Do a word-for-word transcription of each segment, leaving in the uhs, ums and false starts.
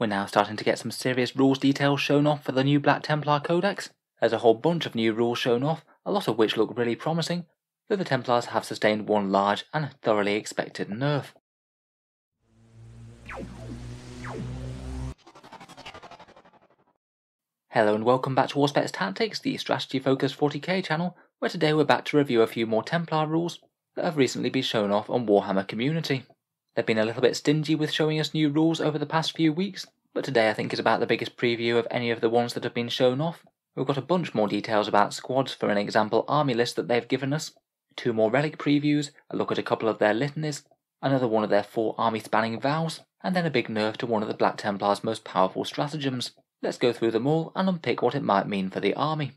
We're now starting to get some serious rules details shown off for the new Black Templar Codex. There's a whole bunch of new rules shown off, a lot of which look really promising, though the Templars have sustained one large and thoroughly expected nerf. Hello and welcome back to Auspex Tactics, the strategy focused forty K channel, where today we're back to review a few more Templar rules that have recently been shown off on Warhammer Community. They've been a little bit stingy with showing us new rules over the past few weeks, but today I think is about the biggest preview of any of the ones that have been shown off. We've got a bunch more details about squads for an example army list that they've given us, two more relic previews, a look at a couple of their litanies, another one of their four army spanning vows, and then a big nerf to one of the Black Templar's most powerful stratagems. Let's go through them all and unpick what it might mean for the army.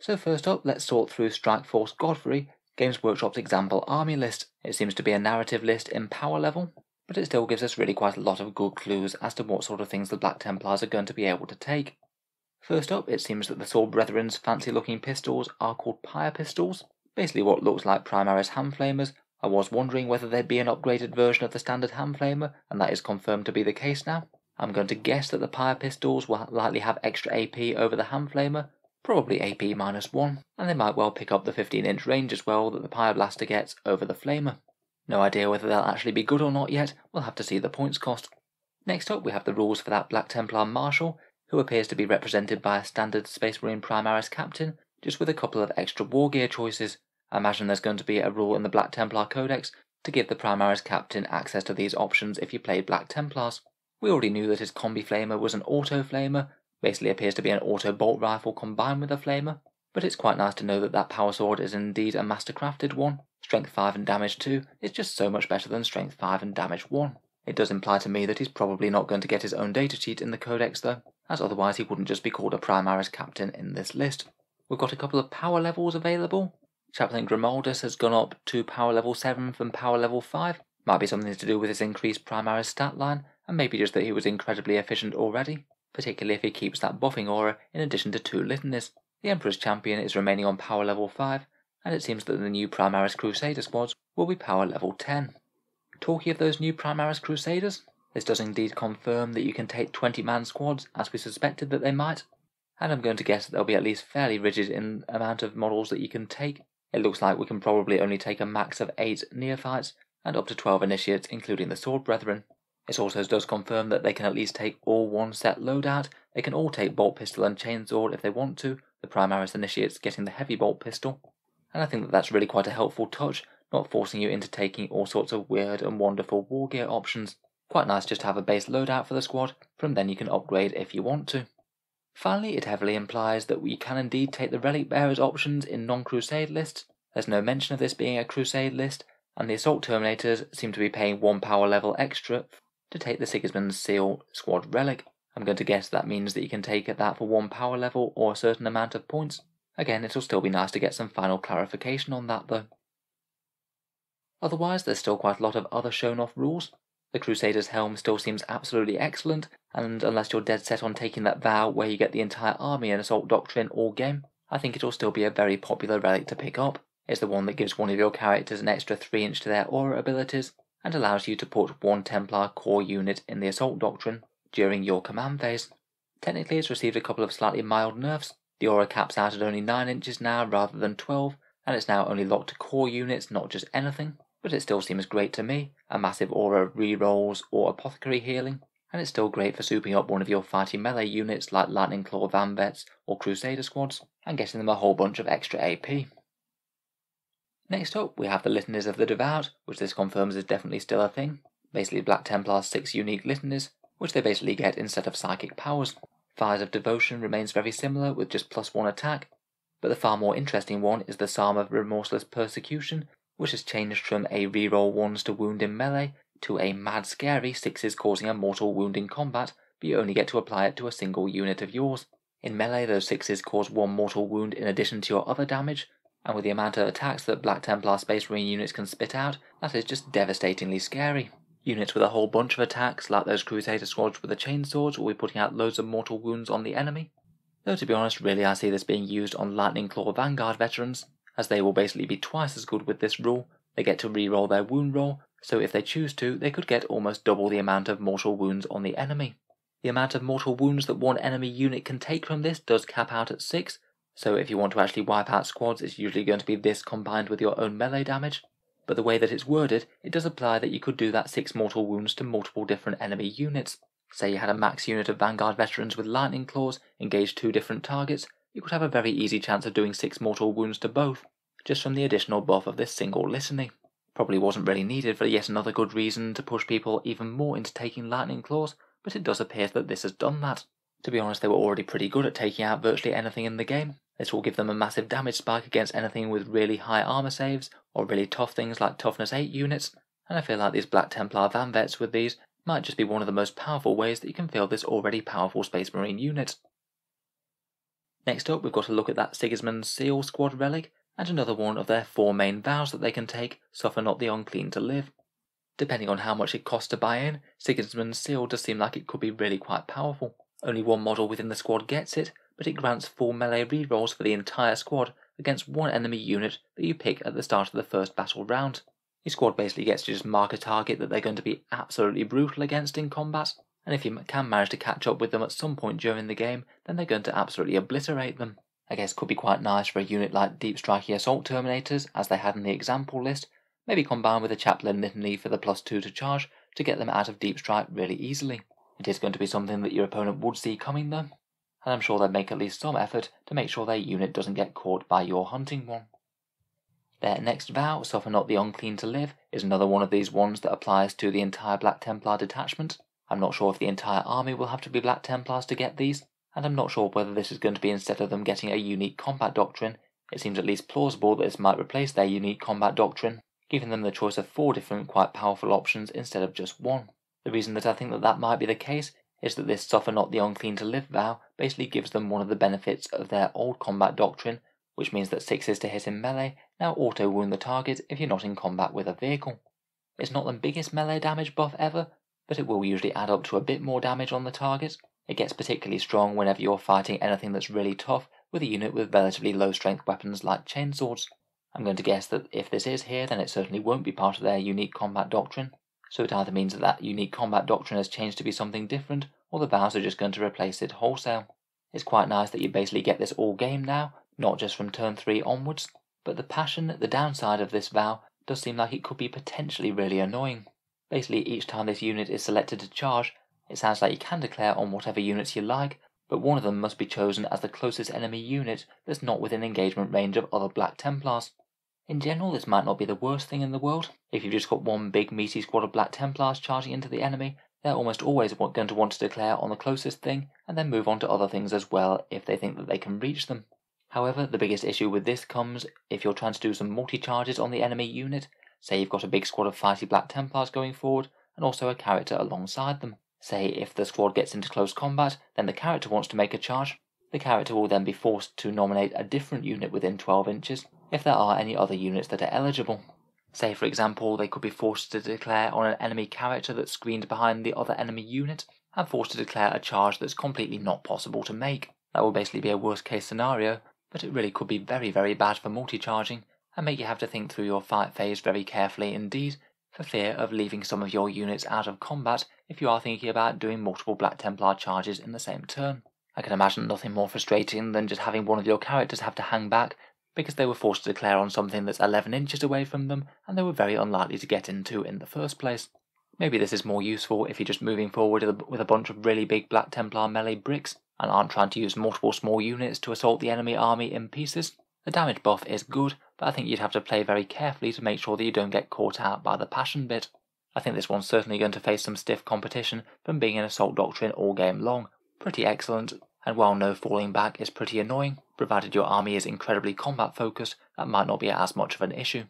So first up, let's sort through Strikeforce Godfrey, Games Workshop's example army list. It seems to be a narrative list in power level, but it still gives us really quite a lot of good clues as to what sort of things the Black Templars are going to be able to take. First up, it seems that the Sword Brethren's fancy looking pistols are called Pyre Pistols, basically what looks like Primaris Hamflamers. I was wondering whether they'd be an upgraded version of the standard Hamflamer, and that is confirmed to be the case now. I'm going to guess that the Pyre Pistols will likely have extra A P over the Hamflamer, probably A P minus one, and they might well pick up the fifteen inch range as well that the Pyroblaster gets over the Flamer. No idea whether they'll actually be good or not yet, we'll have to see the points cost. Next up we have the rules for that Black Templar Marshal, who appears to be represented by a standard Space Marine Primaris Captain, just with a couple of extra war gear choices. I imagine there's going to be a rule in the Black Templar Codex to give the Primaris Captain access to these options if you played Black Templars. We already knew that his combi flamer was an auto flamer, basically appears to be an auto bolt rifle combined with a flamer, but it's quite nice to know that that power sword is indeed a mastercrafted one. Strength five and damage two is just so much better than strength five and damage one. It does imply to me that he's probably not going to get his own datasheet in the codex though, as otherwise he wouldn't just be called a Primaris Captain in this list. We've got a couple of power levels available. Chaplain Grimaldus has gone up to power level seven from power level five, might be something to do with his increased Primaris stat line, and maybe just that he was incredibly efficient already, particularly if he keeps that buffing aura in addition to two litanies. The Emperor's Champion is remaining on power level five, and it seems that the new Primaris Crusader squads will be power level ten. Talking of those new Primaris Crusaders, this does indeed confirm that you can take twenty man squads, as we suspected that they might, and I'm going to guess that they'll be at least fairly rigid in the amount of models that you can take. It looks like we can probably only take a max of eight neophytes, and up to twelve initiates including the Sword Brethren. It also does confirm that they can at least take all one set loadout. They can all take bolt pistol and chainsword if they want to, the Primaris Initiates getting the heavy bolt pistol. And I think that that's really quite a helpful touch, not forcing you into taking all sorts of weird and wonderful war gear options. Quite nice just to have a base loadout for the squad, from then you can upgrade if you want to. Finally, it heavily implies that we can indeed take the Relic Bearers options in non-Crusade lists. There's no mention of this being a Crusade list, and the Assault Terminators seem to be paying one power level extra to take the Sigismund's Seal squad relic. I'm going to guess that means that you can take that for one power level or a certain amount of points. Again, it'll still be nice to get some final clarification on that though. Otherwise, there's still quite a lot of other shown off rules. The Crusader's Helm still seems absolutely excellent, and unless you're dead set on taking that vow where you get the entire army and assault doctrine all game, I think it'll still be a very popular relic to pick up. It's the one that gives one of your characters an extra three inch to their aura abilities, and allows you to put one Templar core unit in the Assault Doctrine during your command phase. Technically it's received a couple of slightly mild nerfs. The aura caps out at only nine inches now rather than twelve, and it's now only locked to core units, not just anything, but it still seems great to me. A massive aura rerolls or apothecary healing, and it's still great for souping up one of your fighty melee units like Lightning Claw Vanguard Veterans or Crusader squads, and getting them a whole bunch of extra A P. Next up we have the Litanies of the Devout, which this confirms is definitely still a thing. Basically Black Templar's six unique litanies, which they basically get instead of psychic powers. Fires of Devotion remains very similar with just plus one attack, but the far more interesting one is the Psalm of Remorseless Persecution, which has changed from a reroll ones to wound in melee to a mad scary sixes causing a mortal wound in combat, but you only get to apply it to a single unit of yours. In melee those sixes cause one mortal wound in addition to your other damage, and with the amount of attacks that Black Templar Space Marine units can spit out, that is just devastatingly scary. Units with a whole bunch of attacks, like those Crusader squads with the chainswords, will be putting out loads of mortal wounds on the enemy. Though to be honest, really I see this being used on Lightning Claw Vanguard Veterans, as they will basically be twice as good with this rule. They get to reroll their wound roll, so if they choose to, they could get almost double the amount of mortal wounds on the enemy. The amount of mortal wounds that one enemy unit can take from this does cap out at six, so if you want to actually wipe out squads, it's usually going to be this combined with your own melee damage, but the way that it's worded, it does imply that you could do that six mortal wounds to multiple different enemy units. Say you had a max unit of Vanguard Veterans with Lightning Claws, engage two different targets, you could have a very easy chance of doing six mortal wounds to both, just from the additional buff of this single litany. Probably wasn't really needed for yet another good reason to push people even more into taking Lightning Claws, but it does appear that this has done that. To be honest, they were already pretty good at taking out virtually anything in the game. This will give them a massive damage spike against anything with really high armor saves, or really tough things like toughness eight units, and I feel like these Black Templar Van Vets with these might just be one of the most powerful ways that you can fill this already powerful Space Marine unit. Next up, we've got a look at that Sigismund's Seal squad relic, and another one of their four main vows that they can take, Suffer Not the Unclean to Live. Depending on how much it costs to buy in, Sigismund's Seal does seem like it could be really quite powerful. Only one model within the squad gets it, but it grants full melee rerolls for the entire squad against one enemy unit that you pick at the start of the first battle round. Your squad basically gets to just mark a target that they're going to be absolutely brutal against in combat, and if you can manage to catch up with them at some point during the game, then they're going to absolutely obliterate them. I guess could be quite nice for a unit like Deep Striking Assault Terminators, as they had in the example list, maybe combined with a Chaplain Litany for the plus two to charge to get them out of Deep Strike really easily. It is going to be something that your opponent would see coming though, and I'm sure they'd make at least some effort to make sure their unit doesn't get caught by your hunting one. Their next vow, Suffer Not the Unclean to Live, is another one of these ones that applies to the entire Black Templar detachment. I'm not sure if the entire army will have to be Black Templars to get these, and I'm not sure whether this is going to be instead of them getting a unique combat doctrine. It seems at least plausible that this might replace their unique combat doctrine, giving them the choice of four different quite powerful options instead of just one. The reason that I think that that might be the case is that this Suffer Not the Unclean to Live vow basically gives them one of the benefits of their old combat doctrine, which means that sixes to hit in melee now auto-wound the target if you're not in combat with a vehicle. It's not the biggest melee damage buff ever, but it will usually add up to a bit more damage on the target. It gets particularly strong whenever you're fighting anything that's really tough with a unit with relatively low strength weapons like chainswords. I'm going to guess that if this is here, then it certainly won't be part of their unique combat doctrine, so it either means that that unique combat doctrine has changed to be something different, or the vows are just going to replace it wholesale. It's quite nice that you basically get this all game now, not just from turn three onwards, but the passion, the downside of this vow, does seem like it could be potentially really annoying. Basically, each time this unit is selected to charge, it sounds like you can declare on whatever units you like, but one of them must be chosen as the closest enemy unit that's not within engagement range of other Black Templars. In general, this might not be the worst thing in the world. If you've just got one big meaty squad of Black Templars charging into the enemy, they're almost always going to want to declare on the closest thing, and then move on to other things as well if they think that they can reach them. However, the biggest issue with this comes if you're trying to do some multi-charges on the enemy unit. Say you've got a big squad of fighty Black Templars going forward, and also a character alongside them. Say if the squad gets into close combat, then the character wants to make a charge. The character will then be forced to nominate a different unit within twelve inches, if there are any other units that are eligible. Say for example they could be forced to declare on an enemy character that's screened behind the other enemy unit, and forced to declare a charge that's completely not possible to make. That would basically be a worst case scenario, but it really could be very very bad for multi-charging, and make you have to think through your fight phase very carefully indeed, for fear of leaving some of your units out of combat if you are thinking about doing multiple Black Templar charges in the same turn. I can imagine nothing more frustrating than just having one of your characters have to hang back because they were forced to declare on something that's eleven inches away from them and they were very unlikely to get into in the first place. Maybe this is more useful if you're just moving forward with a bunch of really big Black Templar melee bricks and aren't trying to use multiple small units to assault the enemy army in pieces. The damage buff is good, but I think you'd have to play very carefully to make sure that you don't get caught out by the passion bit. I think this one's certainly going to face some stiff competition from being an assault doctrine all game long. Pretty excellent, and while no falling back is pretty annoying, provided your army is incredibly combat focused, that might not be as much of an issue.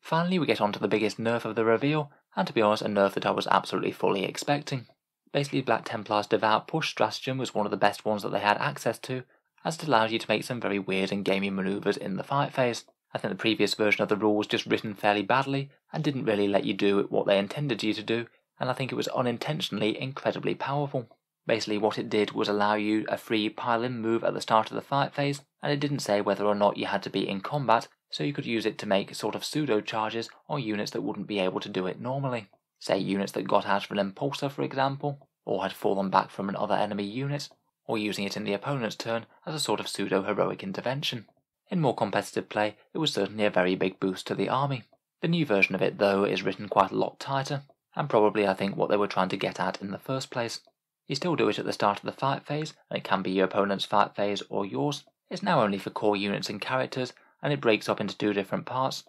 Finally, we get on to the biggest nerf of the reveal, and to be honest, a nerf that I was absolutely fully expecting. Basically, Black Templar's Devout Push stratagem was one of the best ones that they had access to, as it allowed you to make some very weird and gamey manoeuvres in the fight phase. I think the previous version of the rule was just written fairly badly, and didn't really let you do what they intended you to do, and I think it was unintentionally incredibly powerful. Basically what it did was allow you a free pile-in move at the start of the fight phase, and it didn't say whether or not you had to be in combat, so you could use it to make sort of pseudo-charges or units that wouldn't be able to do it normally. Say units that got out of an impulsor, for example, or had fallen back from another enemy unit, or using it in the opponent's turn as a sort of pseudo-heroic intervention. In more competitive play, it was certainly a very big boost to the army. The new version of it, though, is written quite a lot tighter, and probably I think what they were trying to get at in the first place. You still do it at the start of the fight phase, and it can be your opponent's fight phase or yours. It's now only for core units and characters, and it breaks up into two different parts.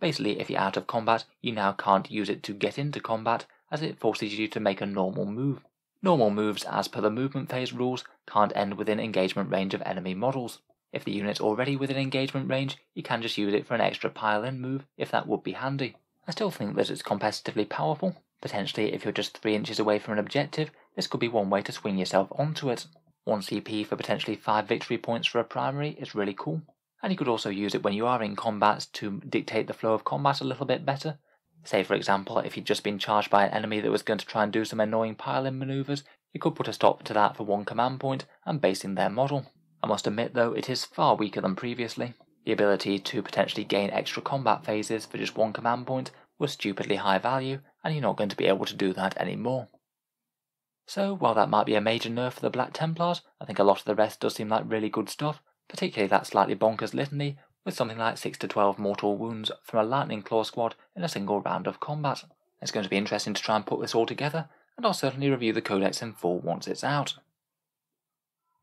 Basically, if you're out of combat, you now can't use it to get into combat, as it forces you to make a normal move. Normal moves, as per the movement phase rules, can't end within engagement range of enemy models. If the unit's already within engagement range, you can just use it for an extra pile-in move, if that would be handy. I still think that it's competitively powerful. Potentially, if you're just three inches away from an objective, this could be one way to swing yourself onto it. one C P for potentially five victory points for a primary is really cool. And you could also use it when you are in combat to dictate the flow of combat a little bit better. Say, for example, if you'd just been charged by an enemy that was going to try and do some annoying pile-in manoeuvres, you could put a stop to that for one command point and base in their model. I must admit, though, it is far weaker than previously. The ability to potentially gain extra combat phases for just one command point was stupidly high value, and you're not going to be able to do that anymore. So, while that might be a major nerf for the Black Templars, I think a lot of the rest does seem like really good stuff, particularly that slightly bonkers litany, with something like six to twelve mortal wounds from a Lightning Claw squad in a single round of combat. It's going to be interesting to try and put this all together, and I'll certainly review the codex in full once it's out.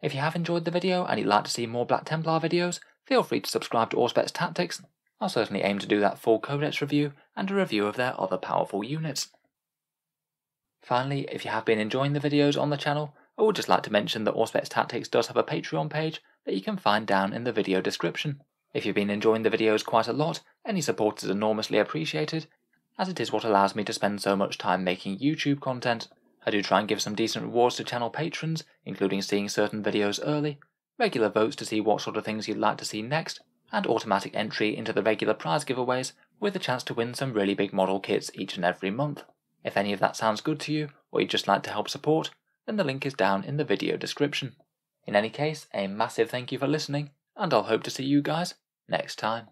If you have enjoyed the video and you'd like to see more Black Templar videos, feel free to subscribe to Auspex Tactics. I'll certainly aim to do that full codex review and a review of their other powerful units. Finally, if you have been enjoying the videos on the channel, I would just like to mention that Auspex Tactics does have a Patreon page that you can find down in the video description. If you've been enjoying the videos quite a lot, any support is enormously appreciated, as it is what allows me to spend so much time making YouTube content. I do try and give some decent rewards to channel patrons, including seeing certain videos early, regular votes to see what sort of things you'd like to see next, and automatic entry into the regular prize giveaways with a chance to win some really big model kits each and every month. If any of that sounds good to you, or you'd just like to help support, then the link is down in the video description. In any case, a massive thank you for listening, and I'll hope to see you guys next time.